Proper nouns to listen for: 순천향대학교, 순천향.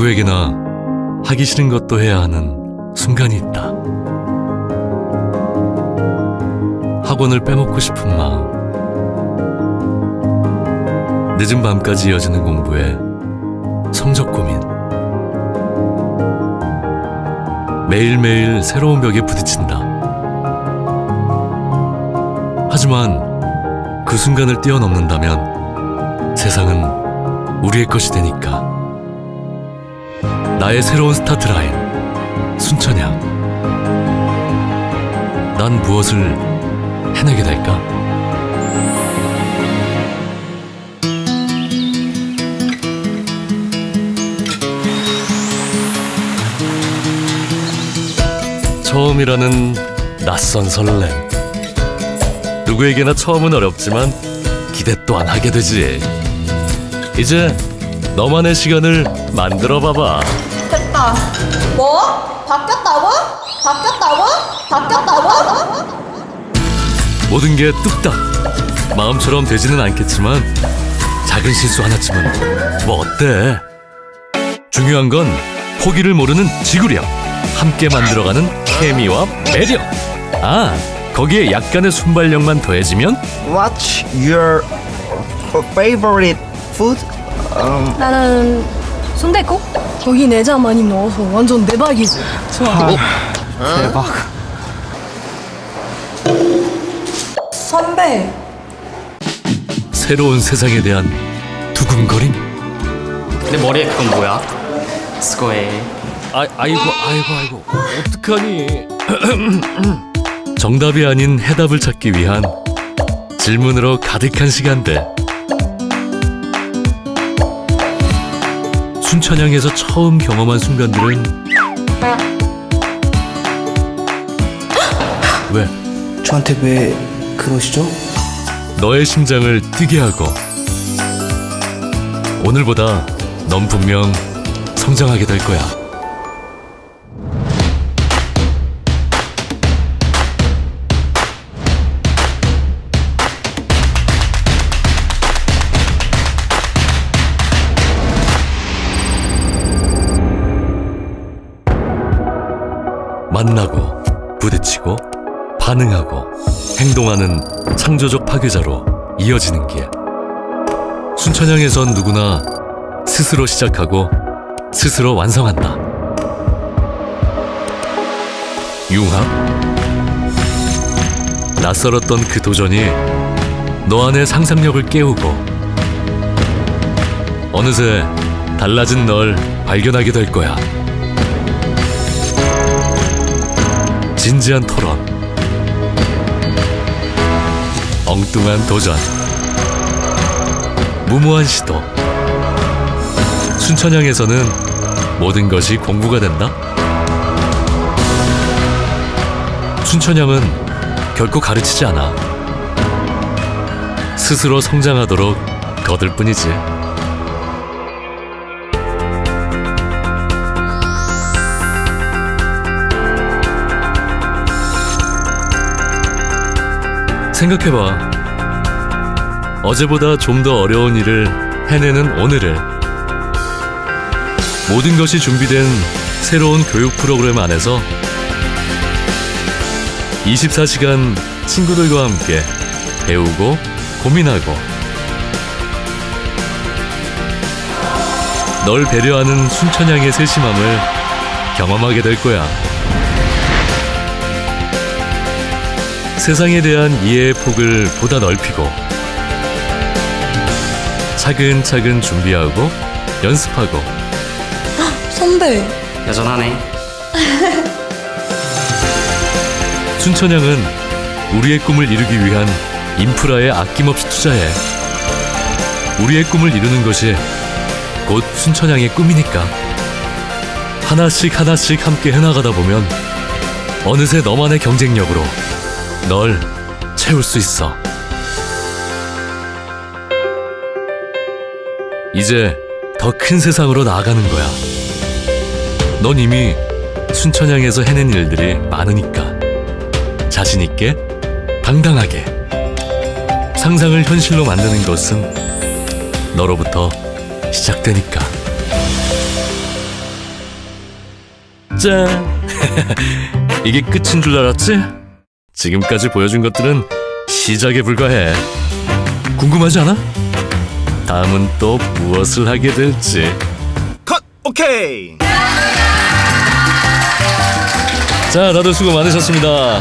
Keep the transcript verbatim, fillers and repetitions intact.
누구에게나 하기 싫은 것도 해야 하는 순간이 있다. 학원을 빼먹고 싶은 마음, 늦은 밤까지 이어지는 공부에 성적 고민, 매일매일 새로운 벽에 부딪힌다. 하지만 그 순간을 뛰어넘는다면 세상은 우리의 것이 되니까. 나의 새로운 스타트라인, 순천향. 난 무엇을 해내게 될까? 처음이라는 낯선 설렘. 누구에게나 처음은 어렵지만 기대 또한 하게 되지. 이제 너만의 시간을 만들어 봐봐. 됐다. 뭐? 바뀌었다고? 바뀌었다고? 바뀌었다고? 모든 게 뚝딱 마음처럼 되지는 않겠지만 작은 실수 하나쯤은 뭐 어때? 중요한 건 포기를 모르는 지구력, 함께 만들어가는 케미와 매력. 아, 거기에 약간의 순발력만 더해지면 What's your favorite food? Um... 나는 순댓국? 거기 내자 많이 넣어서 완전 대박이지. 아, 어? 대박. 선배. 새로운 세상에 대한 두근거림? 내 머리에 그건 뭐야? 스코에. 아, 아이고 아이고 아이고. 어떡하니? 정답이 아닌 해답을 찾기 위한 질문으로 가득한 시간대. 순천향에서 처음 경험한 순간들은 왜? 저한테 왜 그러시죠? 너의 심장을 뛰게 하고, 오늘보다 넌 분명 성장하게 될 거야. 만나고, 부딪히고, 반응하고, 행동하는 창조적 파괴자로 이어지는 길. 순천향에선 누구나 스스로 시작하고 스스로 완성한다. 융합? 낯설었던 그 도전이 너 안의 상상력을 깨우고 어느새 달라진 널 발견하게 될 거야. 진지한 토론, 엉뚱한 도전, 무모한 시도. 순천향에서는 모든 것이 공부가 된다. 순천향은 결코 가르치지 않아. 스스로 성장하도록 거들 뿐이지. 생각해봐. 어제보다 좀 더 어려운 일을 해내는 오늘을. 모든 것이 준비된 새로운 교육 프로그램 안에서 이십사 시간 친구들과 함께 배우고 고민하고 널 배려하는 순천향의 세심함을 경험하게 될 거야. 세상에 대한 이해의 폭을 보다 넓히고 차근차근 준비하고 연습하고. 아, 선배 여전하네. 순천향은 우리의 꿈을 이루기 위한 인프라에 아낌없이 투자해. 우리의 꿈을 이루는 것이 곧 순천향의 꿈이니까. 하나씩 하나씩 함께 해나가다 보면 어느새 너만의 경쟁력으로 널 채울 수 있어. 이제 더 큰 세상으로 나아가는 거야. 넌 이미 순천향에서 해낸 일들이 많으니까. 자신 있게, 당당하게. 상상을 현실로 만드는 것은 너로부터 시작되니까. 짠! 이게 끝인 줄 알았지? 지금까지 보여준 것들은 시작에 불과해. 궁금하지 않아? 다음은 또 무엇을 하게 될지. 컷! 오케이! 자, 다들 수고 많으셨습니다.